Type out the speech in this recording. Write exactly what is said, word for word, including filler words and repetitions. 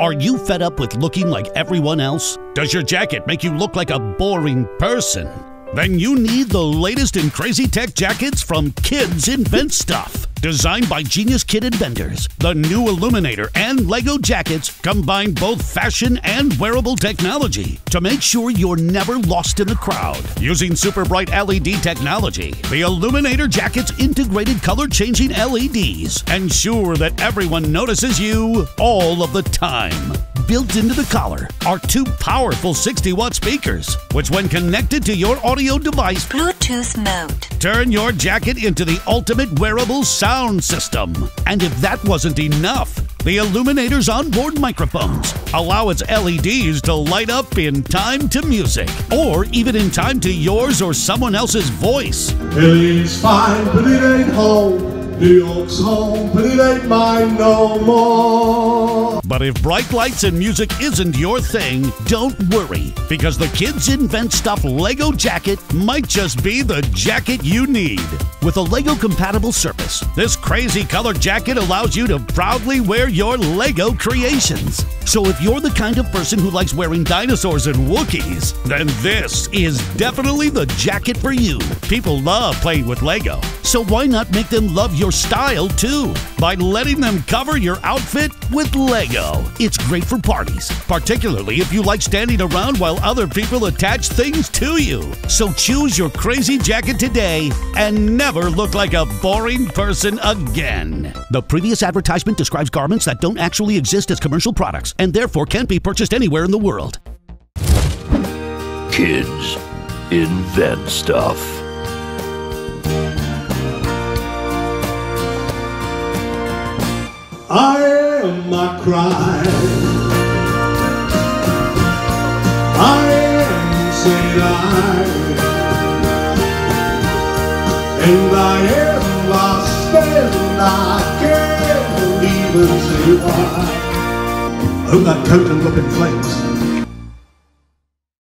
Are you fed up with looking like everyone else? Does your jacket make you look like a boring person? Then you need the latest in crazy tech jackets from Kids Invent Stuff. Designed by Genius Kid Vendors, the new Illuminator and LEGO jackets combine both fashion and wearable technology to make sure you're never lost in the crowd. Using super bright L E D technology, the Illuminator jackets integrated color-changing L E Ds ensure that everyone notices you all of the time. Built into the collar are two powerful sixty watt speakers, which when connected to your audio device, Bluetooth mode, turn your jacket into the ultimate wearable sound system. And if that wasn't enough, the Illuminator's onboard microphones allow its L E Ds to light up in time to music, or even in time to yours or someone else's voice. Billy's fine, but it ain't home. New York's home, but it ain't mine no more. But if bright lights and music isn't your thing, don't worry, because the Kids Invent Stuff LEGO jacket might just be the jacket you need. With a LEGO-compatible surface, this crazy colored jacket allows you to proudly wear your LEGO creations. So if you're the kind of person who likes wearing dinosaurs and Wookiees, then this is definitely the jacket for you. People love playing with LEGO, so why not make them love your style too by letting them cover your outfit with LEGO? It's great for parties, particularly if you like standing around while other people attach things to you. So choose your crazy jacket today and never look like a boring person again. The previous advertisement describes garments that don't actually exist as commercial products and therefore can't be purchased anywhere in the world. Kids Invent Stuff. I am my crime. I am, said I, and I am lost, and I can't even say why. Oh, that coat and look in flames.